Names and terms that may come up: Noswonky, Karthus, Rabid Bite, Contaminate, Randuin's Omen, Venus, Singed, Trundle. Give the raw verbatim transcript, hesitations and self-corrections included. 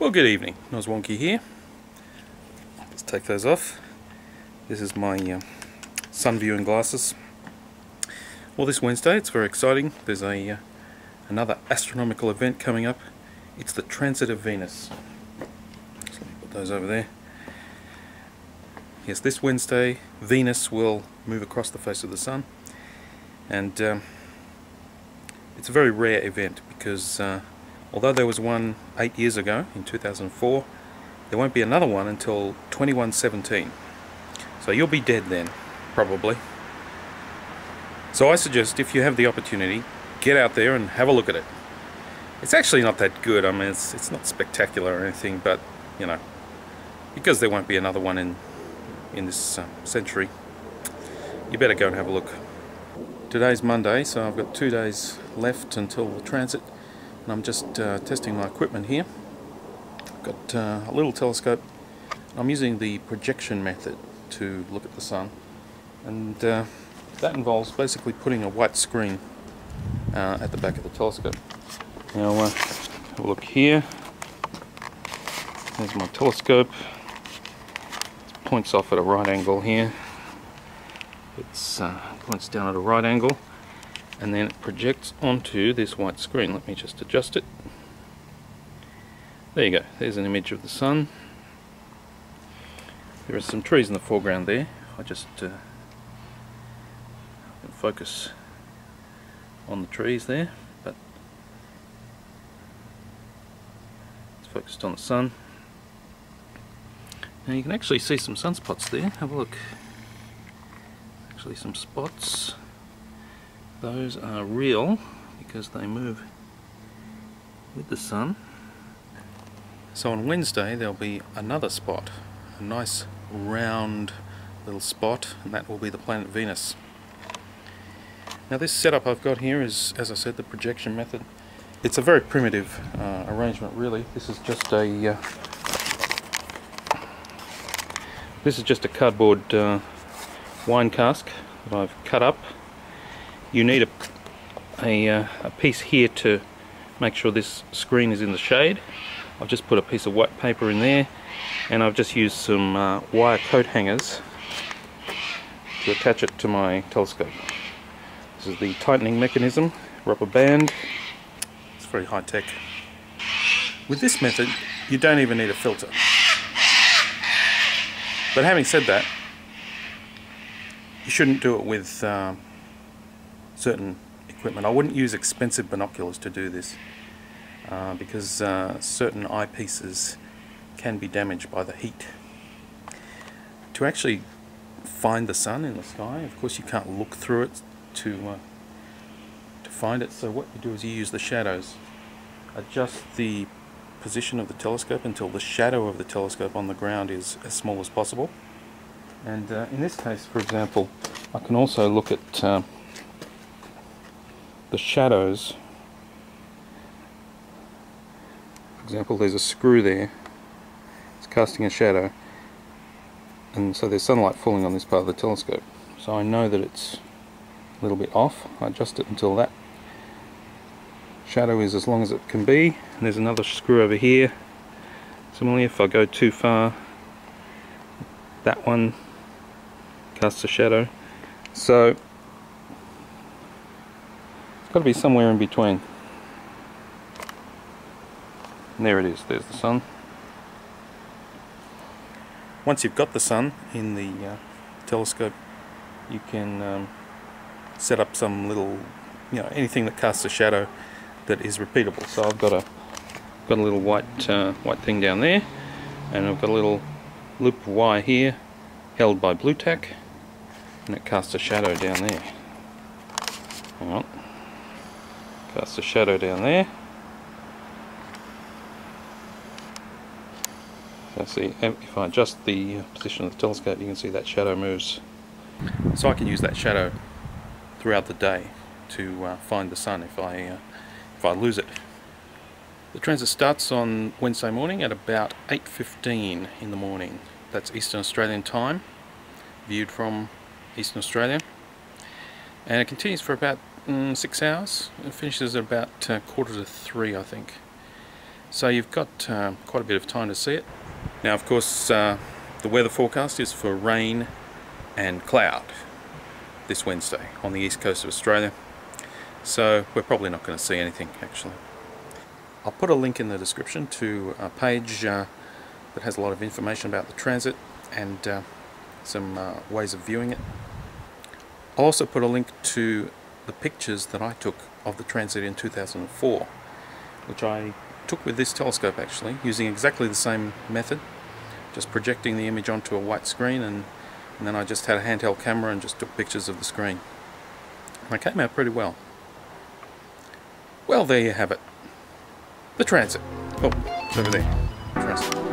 Well, good evening, Noswonky here. Let's take those off. This is my uh, sun viewing glasses. Well, this Wednesday, it's very exciting. There's a uh, another astronomical event coming up. It's the transit of Venus. So let me put those over there. Yes, this Wednesday, Venus will move across the face of the sun, and um, it's a very rare event because. Uh, Although there was one eight years ago, in two thousand four, there won't be another one until twenty-one seventeen. So you'll be dead then, probably. So I suggest, if you have the opportunity, get out there and have a look at it. It's actually not that good. I mean, it's, it's not spectacular or anything, but, you know, because there won't be another one in, in this uh, century, you better go and have a look. Today's Monday, so I've got two days left until the transit. And I'm just uh, testing my equipment here. I've got uh, a little telescope. I'm using the projection method to look at the sun, and uh, that involves basically putting a white screen uh, at the back of the telescope. Now, uh, have a look here. There's my telescope. It points off at a right angle here. It's uh, points down at a right angle. And then it projects onto this white screen. Let me just adjust it. There you go. There's an image of the sun. There are some trees in the foreground there. I just uh, can focus on the trees there, but it's focused on the sun. Now you can actually see some sunspots there. Have a look. Actually, some spots. Those are real because they move with the sun. So on Wednesday there'll be another spot, a nice round little spot, and that will be the planet Venus. Now this setup I've got here is, as I said, the projection method. It's a very primitive uh, arrangement, really. This is just a uh, this is just a cardboard uh, wine cask that I've cut up. You need a, a, uh, a piece here to make sure this screen is in the shade. I've just put a piece of white paper in there, and I've just used some uh, wire coat hangers to attach it to my telescope. This is the tightening mechanism, rubber band. It's very high tech. With this method, you don't even need a filter. But having said that, you shouldn't do it with uh, certain equipment. I wouldn't use expensive binoculars to do this uh, because uh, certain eyepieces can be damaged by the heat. To actually find the sun in the sky, of course you can't look through it to, uh, to find it, so what you do is you use the shadows. Adjust the position of the telescope until the shadow of the telescope on the ground is as small as possible, and uh, in this case, for example, I can also look at uh, the shadows. For example, there's a screw there, it's casting a shadow, and so there's sunlight falling on this part of the telescope, so I know that it's a little bit off. I adjust it until that shadow is as long as it can be, and there's another screw over here. Similarly, if I go too far, that one casts a shadow, so got to be somewhere in between. And there it is, there's the sun. Once you've got the sun in the uh, telescope, you can um, set up some little, you know, anything that casts a shadow that is repeatable. So I've got a got a little white uh, white thing down there, and I've got a little loop of wire here held by blue tack, and it casts a shadow down there. Hang on. Cast a shadow down there. So see, if I adjust the position of the telescope, you can see that shadow moves. So I can use that shadow throughout the day to uh, find the sun if I uh, if I lose it. The transit starts on Wednesday morning at about eight fifteen in the morning. That's Eastern Australian time, viewed from Eastern Australia, and it continues for about six hours. It finishes at about uh, quarter to three, I think. So you've got uh, quite a bit of time to see it. Now, of course, uh, the weather forecast is for rain and cloud this Wednesday on the east coast of Australia. So we're probably not going to see anything, actually. I'll put a link in the description to a page uh, that has a lot of information about the transit and uh, some uh, ways of viewing it. I'll also put a link to the pictures that I took of the transit in two thousand four, which I took with this telescope, actually, using exactly the same method, just projecting the image onto a white screen, and, and then I just had a handheld camera and just took pictures of the screen. And they came out pretty well. Well, there you have it. The transit. Oh, it's over there. Transit.